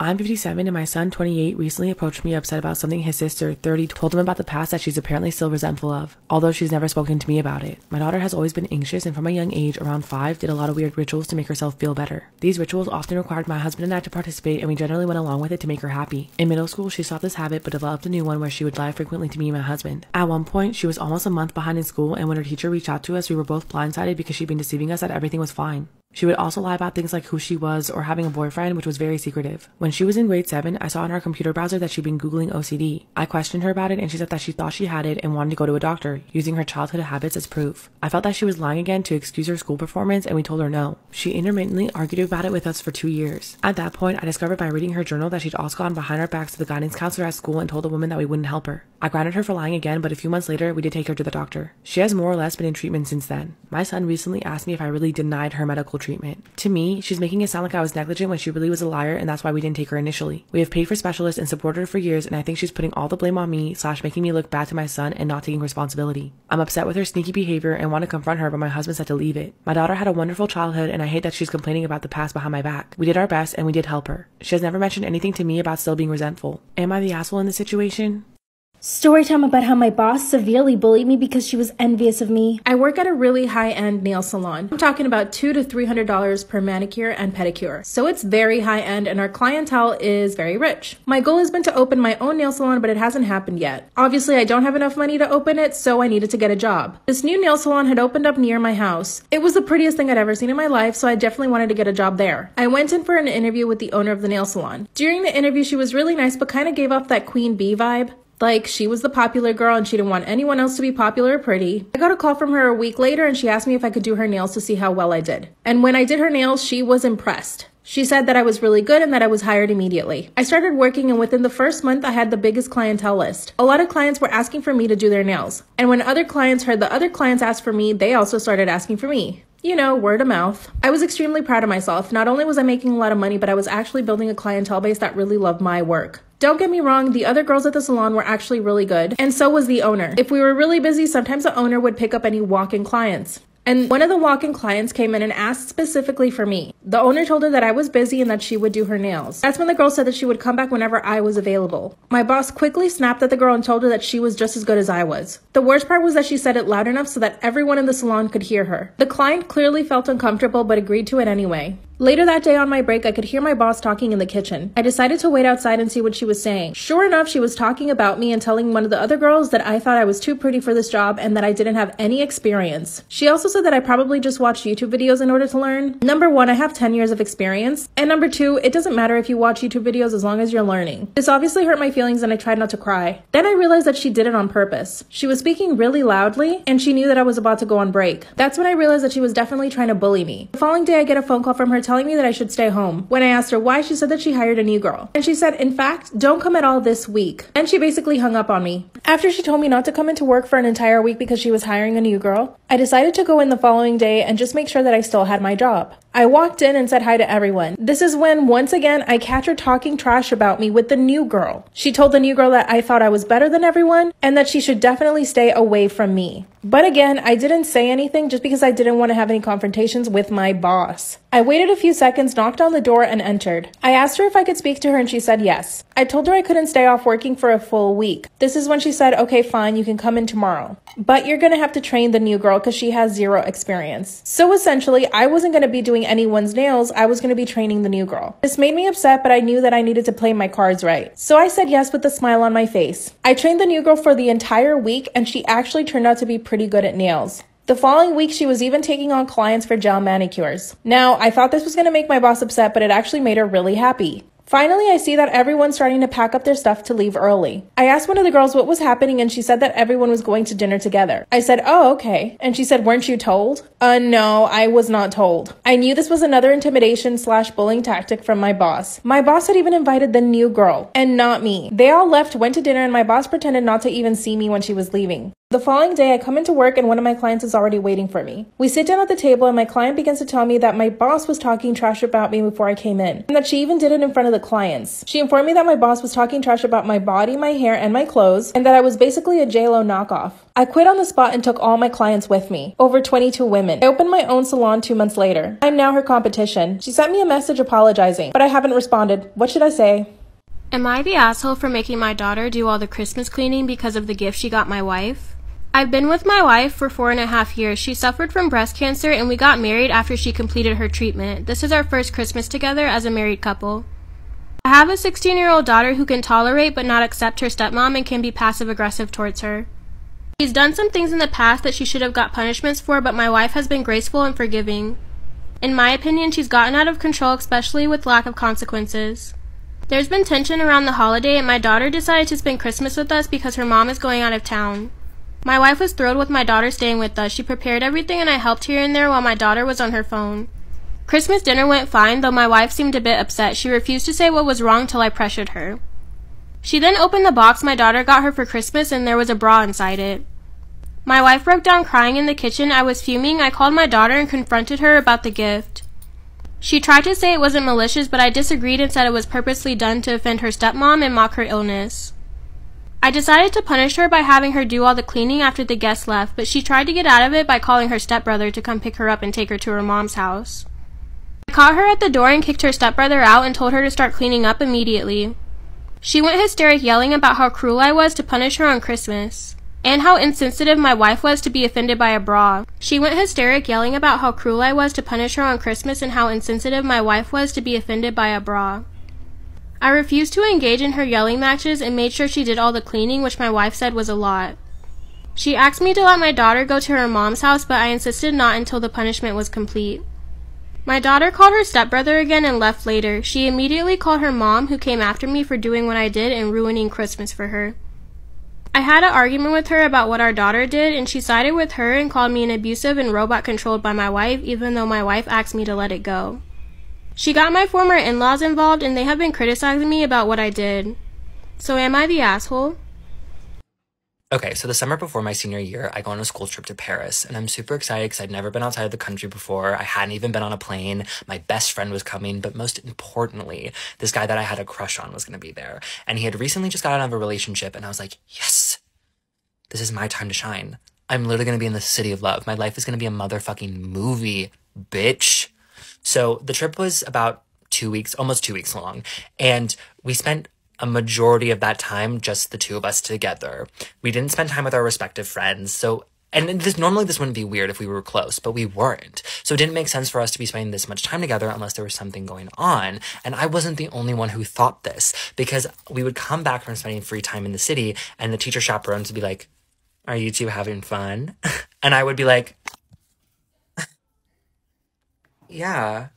I'm 57 and my son, 28, recently approached me upset about something his sister, 30, told him about the past that she's apparently still resentful of, although she's never spoken to me about it. My daughter has always been anxious and from a young age, around 5, did a lot of weird rituals to make herself feel better. These rituals often required my husband and I to participate, and we generally went along with it to make her happy. In middle school, she stopped this habit but developed a new one where she would lie frequently to me and my husband. At one point, she was almost a month behind in school, and when her teacher reached out to us, we were both blindsided because she'd been deceiving us that everything was fine. She would also lie about things like who she was or having a boyfriend, which was very secretive. When she was in grade 7, I saw in our computer browser that she'd been Googling OCD. I questioned her about it, and she said that she thought she had it and wanted to go to a doctor, using her childhood habits as proof. I felt that she was lying again to excuse her school performance, and we told her no. She intermittently argued about it with us for 2 years. At that point, I discovered by reading her journal that she'd also gone behind our backs to the guidance counselor at school and told the woman that we wouldn't help her. I grounded her for lying again, but a few months later, we did take her to the doctor. She has more or less been in treatment since then. My son recently asked me if I really denied her medical treatment. To me, she's making it sound like I was negligent when she really was a liar, and that's why we didn't take her initially. We have paid for specialists and supported her for years, and I think she's putting all the blame on me, / making me look bad to my son and not taking responsibility. I'm upset with her sneaky behavior and want to confront her, but my husband said to leave it. My daughter had a wonderful childhood, and I hate that she's complaining about the past behind my back. We did our best, and we did help her. She has never mentioned anything to me about still being resentful. Am I the asshole in this situation? Story time about how my boss severely bullied me because she was envious of me. I work at a really high-end nail salon. I'm talking about $200 to $300 per manicure and pedicure. So it's very high-end, and our clientele is very rich. My goal has been to open my own nail salon, but it hasn't happened yet. Obviously, I don't have enough money to open it, so I needed to get a job. This new nail salon had opened up near my house. It was the prettiest thing I'd ever seen in my life, so I definitely wanted to get a job there. I went in for an interview with the owner of the nail salon. During the interview, she was really nice, but kind of gave off that queen bee vibe. Like, she was the popular girl and she didn't want anyone else to be popular or pretty. I got a call from her a week later, and she asked me if I could do her nails to see how well I did. And when I did her nails, she was impressed. She said that I was really good and that I was hired immediately. I started working, and within the first month, I had the biggest clientele list. A lot of clients were asking for me to do their nails. And when other clients heard the other clients asked for me, they also started asking for me. You know, word of mouth. I was extremely proud of myself. Not only was I making a lot of money, but I was actually building a clientele base that really loved my work. Don't get me wrong, the other girls at the salon were actually really good, and so was the owner. If we were really busy, sometimes the owner would pick up any walk-in clients. And one of the walk-in clients came in and asked specifically for me. The owner told her that I was busy and that she would do her nails. That's when the girl said that she would come back whenever I was available. My boss quickly snapped at the girl and told her that she was just as good as I was. The worst part was that she said it loud enough so that everyone in the salon could hear her. The client clearly felt uncomfortable but agreed to it anyway. Later that day on my break, I could hear my boss talking in the kitchen. I decided to wait outside and see what she was saying. Sure enough, she was talking about me and telling one of the other girls that I thought I was too pretty for this job and that I didn't have any experience. She also said that I probably just watched YouTube videos in order to learn. Number one, I have 10 years of experience. And number two, it doesn't matter if you watch YouTube videos as long as you're learning. This obviously hurt my feelings, and I tried not to cry. Then I realized that she did it on purpose. She was speaking really loudly, and she knew that I was about to go on break. That's when I realized that she was definitely trying to bully me. The following day, I get a phone call from her telling me that I should stay home. When I asked her why, she said that she hired a new girl. And she said, in fact, don't come at all this week. And she basically hung up on me. After she told me not to come into work for an entire week because she was hiring a new girl, I decided to go in the following day and just make sure that I still had my job. I walked in and said hi to everyone. This is when, once again, I catch her talking trash about me with the new girl. She told the new girl that I thought I was better than everyone and that she should definitely stay away from me. But again, I didn't say anything just because I didn't want to have any confrontations with my boss. I waited a few seconds, knocked on the door, and entered. I asked her if I could speak to her, and she said yes. I told her I couldn't stay off working for a full week. This is when she said, okay, fine, you can come in tomorrow, but you're going to have to train the new girl because she has zero experience. So essentially, I wasn't going to be doing anyone's nails. I was going to be training the new girl. This made me upset, but I knew that I needed to play my cards right. So I said yes with a smile on my face. I trained the new girl for the entire week, and she actually turned out to be pretty good at nails. The following week, she was even taking on clients for gel manicures. Now, I thought this was going to make my boss upset, but it actually made her really happy. Finally, I see that everyone's starting to pack up their stuff to leave early. I asked one of the girls what was happening, and she said that everyone was going to dinner together. I said, oh, okay. And she said, weren't you told? No, I was not told. I knew this was another intimidation / bullying tactic from my boss. My boss had even invited the new girl and not me. They all left, went to dinner, and my boss pretended not to even see me when she was leaving. The following day, I come into work and one of my clients is already waiting for me. We sit down at the table and my client begins to tell me that my boss was talking trash about me before I came in, and that she even did it in front of the clients. She informed me that my boss was talking trash about my body, my hair, and my clothes, and that I was basically a JLo knockoff. I quit on the spot and took all my clients with me, over 22 women. I opened my own salon 2 months later. I'm now her competition. She sent me a message apologizing, but I haven't responded. What should I say? Am I the asshole for making my daughter do all the Christmas cleaning because of the gift she got my wife? I've been with my wife for 4.5 years. She suffered from breast cancer and we got married after she completed her treatment. This is our first Christmas together as a married couple. I have a 16-year-old daughter who can tolerate but not accept her stepmom and can be passive-aggressive towards her. She's done some things in the past that she should have got punishments for, but my wife has been graceful and forgiving. In my opinion, she's gotten out of control, especially with lack of consequences. There's been tension around the holiday and my daughter decided to spend Christmas with us because her mom is going out of town. My wife was thrilled with my daughter staying with us. She prepared everything and I helped here and there while my daughter was on her phone. Christmas dinner went fine, though my wife seemed a bit upset. She refused to say what was wrong till I pressured her. She then opened the box my daughter got her for Christmas and there was a bra inside it. My wife broke down crying in the kitchen. I was fuming. I called my daughter and confronted her about the gift. She tried to say it wasn't malicious, but I disagreed and said it was purposely done to offend her stepmom and mock her illness. I decided to punish her by having her do all the cleaning after the guests left, but she tried to get out of it by calling her stepbrother to come pick her up and take her to her mom's house. I caught her at the door and kicked her stepbrother out and told her to start cleaning up immediately. She went hysteric, yelling about how cruel I was to punish her on Christmas, and how insensitive my wife was to be offended by a bra. She went hysteric, yelling about how cruel I was to punish her on Christmas and how insensitive my wife was to be offended by a bra. I refused to engage in her yelling matches and made sure she did all the cleaning, which my wife said was a lot. She asked me to let my daughter go to her mom's house, but I insisted not until the punishment was complete. My daughter called her stepbrother again and left later. She immediately called her mom, who came after me for doing what I did and ruining Christmas for her. I had an argument with her about what our daughter did, and she sided with her and called me an abusive and robot controlled by my wife, even though my wife asked me to let it go. She got my former in-laws involved and they have been criticizing me about what I did. So am I the asshole? Okay, so the summer before my senior year, I go on a school trip to Paris and I'm super excited because I'd never been outside of the country before. I hadn't even been on a plane. My best friend was coming, but most importantly, this guy that I had a crush on was going to be there. And he had recently just got out of a relationship and I was like, yes, this is my time to shine. I'm literally going to be in the city of love. My life is going to be a motherfucking movie, bitch. So the trip was about 2 weeks, almost 2 weeks long, and we spent a majority of that time just the two of us together. We didn't spend time with our respective friends, so, and normally this wouldn't be weird if we were close, but we weren't. So it didn't make sense for us to be spending this much time together unless there was something going on. And I wasn't the only one who thought this, because we would come back from spending free time in the city and the teacher chaperones would be like, are you two having fun? And I would be like, yeah,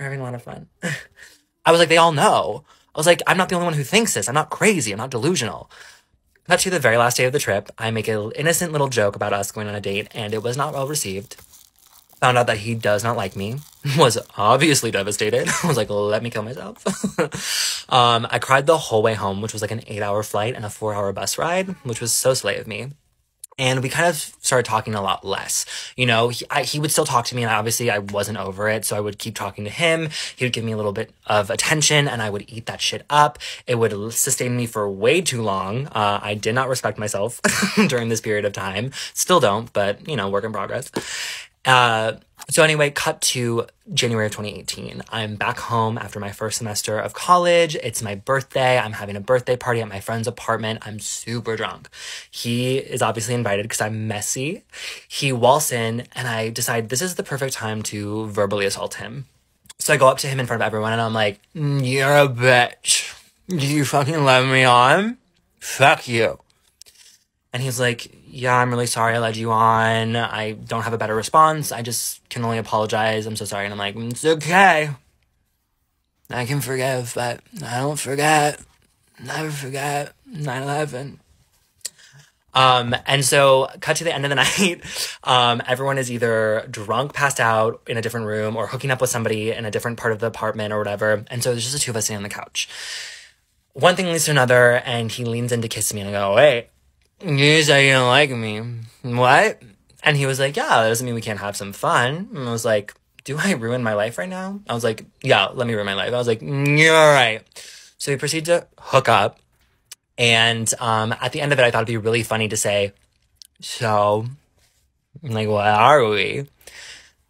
we're having a lot of fun. I was like, they all know. I was like, I'm not the only one who thinks this. I'm not crazy. I'm not delusional. Cut to the very last day of the trip. I make an innocent little joke about us going on a date, and it was not well received. Found out that he does not like me. Was obviously devastated. I was like, let me kill myself. I cried the whole way home, which was like an 8-hour flight and a 4-hour bus ride, which was so slay of me. And we kind of started talking a lot less. You know, he would still talk to me, and obviously I wasn't over it, so I would keep talking to him. He would give me a little bit of attention, and I would eat that shit up. It would sustain me for way too long. I did not respect myself during this period of time. Still don't, but, you know, work in progress. So anyway, cut to January of 2018. I'm back home after my first semester of college. It's my birthday. I'm having a birthday party at my friend's apartment. I'm super drunk. He is obviously invited because I'm messy. He waltzes in and I decide this is the perfect time to verbally assault him. So I go up to him in front of everyone and I'm like, you're a bitch. Do you fucking let me on? Fuck you. And he's like, yeah, I'm really sorry I led you on. I don't have a better response. I just can only apologize. I'm so sorry. And I'm like, it's okay. I can forgive, but I don't forget. Never forget 9/11. And so cut to the end of the night. Everyone is either drunk, passed out in a different room, or hooking up with somebody in a different part of the apartment or whatever. And so there's just the two of us sitting on the couch. One thing leads to another, and he leans in to kiss me, and I go, wait. You said you don't like me. What? And he was like, yeah, that doesn't mean we can't have some fun. And I was like, do I ruin my life right now? I was like, yeah, let me ruin my life. I was like, you're right. So we proceeded to hook up. And at the end of it, I thought it'd be really funny to say, so, like, what are we?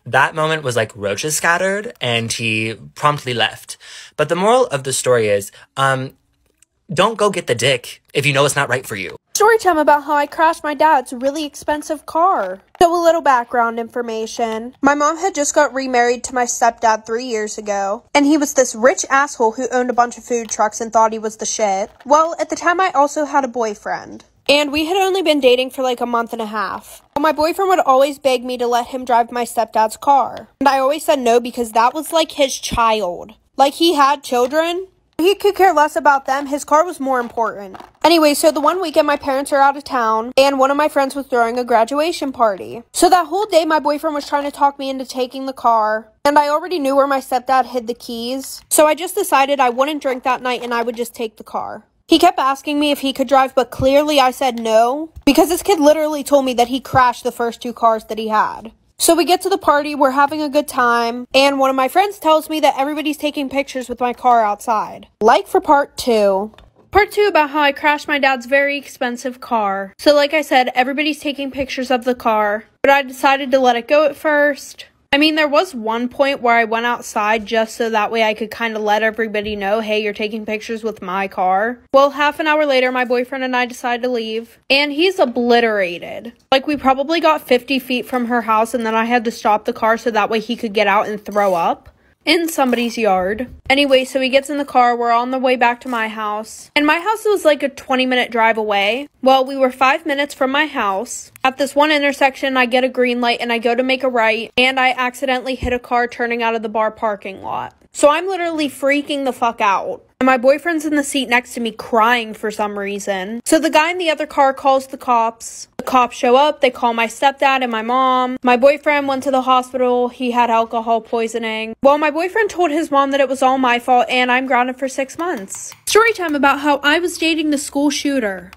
That moment was like roaches scattered, and he promptly left. But the moral of the story is, don't go get the dick if you know it's not right for you. Story time about how I crashed my dad's really expensive car. So a little background information. My mom had just got remarried to my stepdad 3 years ago, and he was this rich asshole who owned a bunch of food trucks and thought he was the shit. Well, at the time I also had a boyfriend, and we had only been dating for like a month and a half. Well, my boyfriend would always beg me to let him drive my stepdad's car, and I always said no because that was like his child. Like, he had children. He could care less about them. His car was more important. Anyway, so the one weekend my parents are out of town, and one of my friends was throwing a graduation party. So that whole day my boyfriend was trying to talk me into taking the car, and I already knew where my stepdad hid the keys. So I just decided I wouldn't drink that night and I would just take the car. He kept asking me if he could drive, but clearly I said no, because this kid literally told me that he crashed the first two cars that he had. So we get to the party, we're having a good time, and one of my friends tells me that everybody's taking pictures with my car outside. Like for part two. Part two about how I crashed my dad's very expensive car. So like I said, everybody's taking pictures of the car, but I decided to let it go at first. I mean, there was one point where I went outside just so that way I could kind of let everybody know, hey, you're taking pictures with my car. Well, half an hour later, my boyfriend and I decide to leave, and he's obliterated. Like, we probably got 50 feet from her house, and then I had to stop the car so that way he could get out and throw up in somebody's yard. Anyway, so he gets in the car, we're on the way back to my house, and my house was like a 20-minute drive away. Well, we were 5 minutes from my house. At this one intersection, I get a green light and I go to make a right, and I accidentally hit a car turning out of the bar parking lot. So I'm literally freaking the fuck out. And my boyfriend's in the seat next to me crying for some reason. So the guy in the other car calls the cops. The cops show up, they call my stepdad and my mom. My boyfriend went to the hospital, he had alcohol poisoning. Well, my boyfriend told his mom that it was all my fault and I'm grounded for 6 months. Story time about how I was dating the school shooter.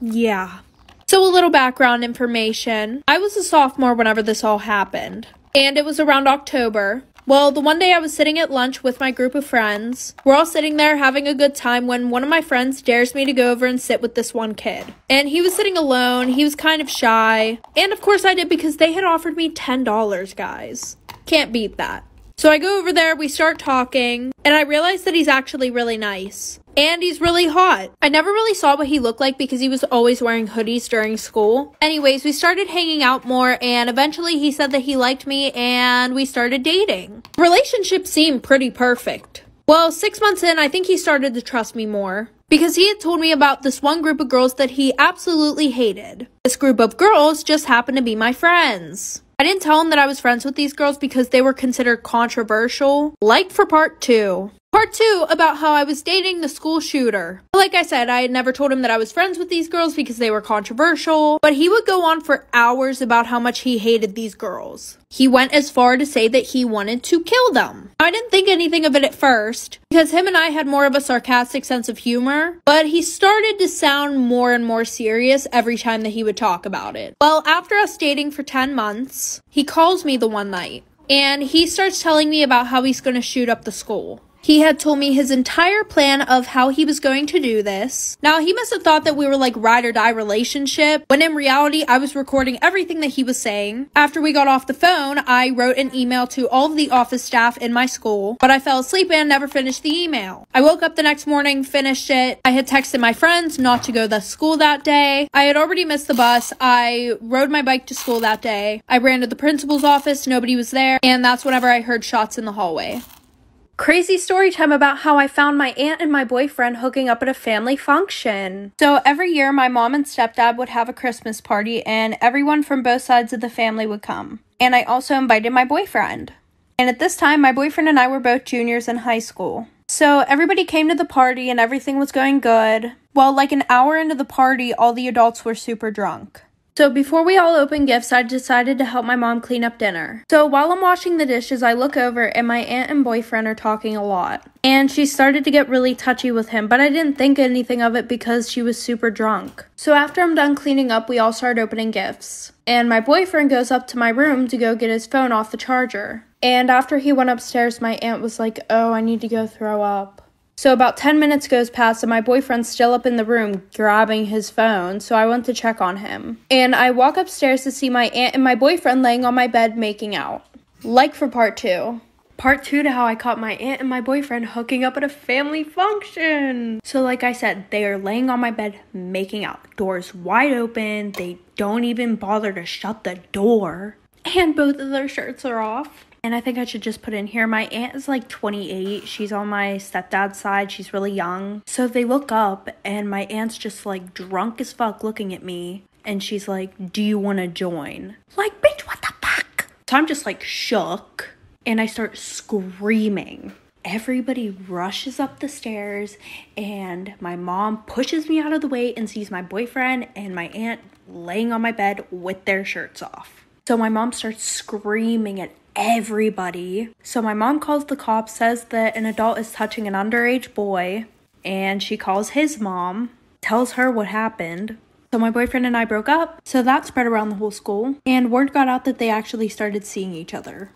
Yeah. So a little background information. I was a sophomore whenever this all happened, and it was around October. Well, the one day I was sitting at lunch with my group of friends. We're all sitting there having a good time when one of my friends dares me to go over and sit with this one kid. And he was sitting alone, he was kind of shy. And of course I did, because they had offered me $10, guys. Can't beat that. So I go over there, we start talking, and I realize that he's actually really nice. And he's really hot. I never really saw what he looked like because he was always wearing hoodies during school. Anyways, we started hanging out more, and eventually he said that he liked me and we started dating. The relationship seemed pretty perfect. Well, 6 months in, I think he started to trust me more, because he had told me about this one group of girls that he absolutely hated. This group of girls just happened to be my friends. I didn't tell him that I was friends with these girls because they were considered controversial. Like for part two. Part two about how I was dating the school shooter. Like I said, I had never told him that I was friends with these girls because they were controversial, but he would go on for hours about how much he hated these girls. He went as far to say that he wanted to kill them. I didn't think anything of it at first because him and I had more of a sarcastic sense of humor, but he started to sound more and more serious every time that he would talk about it. Well, after us dating for 10 months, he calls me the one night and he starts telling me about how he's going to shoot up the school. He had told me his entire plan of how he was going to do this. Now, he must have thought that we were like ride or die relationship, when in reality, I was recording everything that he was saying. After we got off the phone, I wrote an email to all of the office staff in my school, but I fell asleep and never finished the email. I woke up the next morning, finished it. I had texted my friends not to go to school that day. I had already missed the bus. I rode my bike to school that day. I ran to the principal's office. Nobody was there. And that's whenever I heard shots in the hallway. Crazy story time about how I found my aunt and my boyfriend hooking up at a family function. So every year my mom and stepdad would have a Christmas party and everyone from both sides of the family would come. And I also invited my boyfriend. And at this time my boyfriend and I were both juniors in high school. So everybody came to the party and everything was going good. Well, like an hour into the party, all the adults were super drunk. So before we all open gifts, I decided to help my mom clean up dinner. So while I'm washing the dishes, I look over and my aunt and boyfriend are talking a lot. And she started to get really touchy with him, but I didn't think anything of it because she was super drunk. So after I'm done cleaning up, we all start opening gifts. And my boyfriend goes up to my room to go get his phone off the charger. And after he went upstairs, my aunt was like, "Oh, I need to go throw up." So about 10 minutes goes past and my boyfriend's still up in the room grabbing his phone, so I went to check on him. And I walk upstairs to see my aunt and my boyfriend laying on my bed making out. Like for part two. Part two to how I caught my aunt and my boyfriend hooking up at a family function. So like I said, they are laying on my bed making out. Doors wide open. They don't even bother to shut the door. And both of their shirts are off. And I think I should just put in here, my aunt is like 28. She's on my stepdad's side. She's really young. So they look up and my aunt's just like drunk as fuck looking at me. And she's like, "Do you want to join?" Like, bitch, what the fuck? So I'm just like shook. And I start screaming. Everybody rushes up the stairs and my mom pushes me out of the way and sees my boyfriend and my aunt laying on my bed with their shirts off. So my mom starts screaming at everybody. So my mom calls the cops, says that an adult is touching an underage boy, and she calls his mom, tells her what happened. So my boyfriend and I broke up. So that spread around the whole school and word got out that they actually started seeing each other.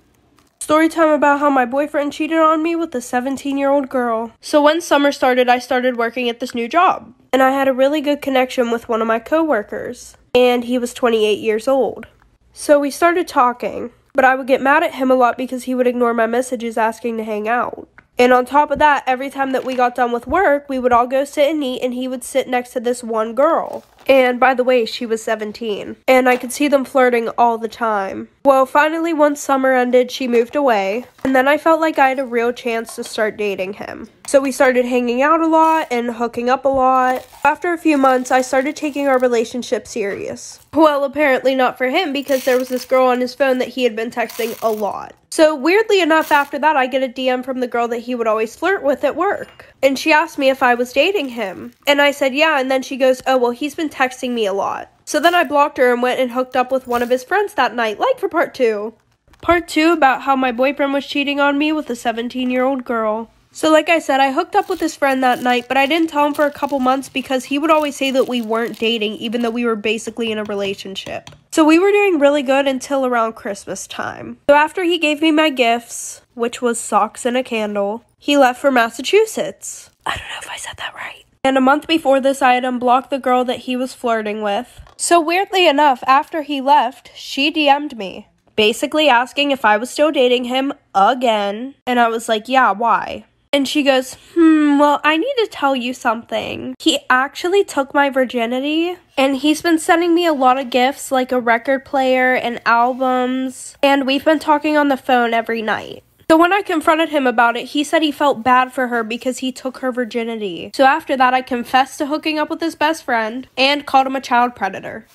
Story time about how my boyfriend cheated on me with a 17-year-old girl. So when summer started, I started working at this new job. And I had a really good connection with one of my coworkers. And he was 28 years old. So we started talking. But I would get mad at him a lot because he would ignore my messages asking to hang out. And on top of that, every time that we got done with work, we would all go sit and eat. And he would sit next to this one girl. And by the way, she was 17. And I could see them flirting all the time. Well, finally, once summer ended, she moved away. And then I felt like I had a real chance to start dating him. So we started hanging out a lot and hooking up a lot. After a few months, I started taking our relationship serious. Well, apparently not for him because there was this girl on his phone that he had been texting a lot. So weirdly enough, after that, I get a DM from the girl that he would always flirt with at work. And she asked me if I was dating him. And I said, yeah. And then she goes, "Oh, well, he's been texting me a lot." So then I blocked her and went and hooked up with one of his friends that night, like for part two. Part two about how my boyfriend was cheating on me with a 17-year-old girl. So like I said, I hooked up with his friend that night, but I didn't tell him for a couple months because he would always say that we weren't dating, even though we were basically in a relationship. So we were doing really good until around Christmas time. So after he gave me my gifts, which was socks and a candle, he left for Massachusetts. I don't know if I said that right. And a month before this, I had unblocked the girl that he was flirting with. So weirdly enough, after he left, she DM'd me, basically asking if I was still dating him again. And I was like, yeah, why? And she goes, well, I need to tell you something. He actually took my virginity, and he's been sending me a lot of gifts, like a record player and albums, and we've been talking on the phone every night. So when I confronted him about it, he said he felt bad for her because he took her virginity. So after that, I confessed to hooking up with his best friend and called him a child predator.